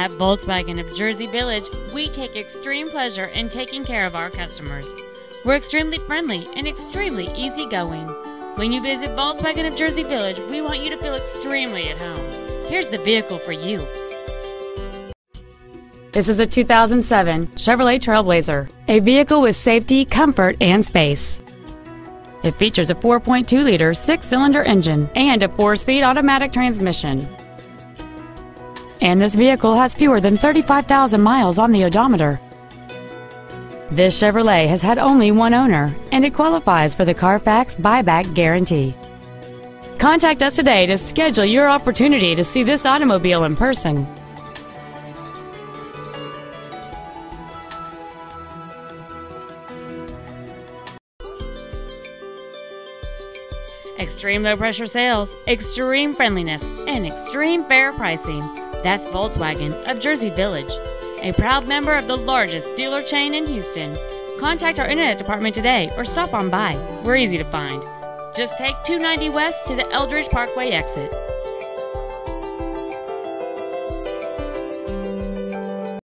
At Volkswagen of Jersey Village, we take extreme pleasure in taking care of our customers. We're extremely friendly and extremely easygoing. When you visit Volkswagen of Jersey Village, we want you to feel extremely at home. Here's the vehicle for you. This is a 2007 Chevrolet Trailblazer, a vehicle with safety, comfort, and space. It features a 4.2-liter six-cylinder engine and a four-speed automatic transmission. And this vehicle has fewer than 35,000 miles on the odometer. This Chevrolet has had only one owner, and it qualifies for the Carfax buyback guarantee. Contact us today to schedule your opportunity to see this automobile in person. Extreme low pressure sales, extreme friendliness, and extreme fair pricing. That's Volkswagen of Jersey Village, a proud member of the largest dealer chain in Houston. Contact our internet department today or stop on by. We're easy to find. Just take 290 West to the Eldridge Parkway exit.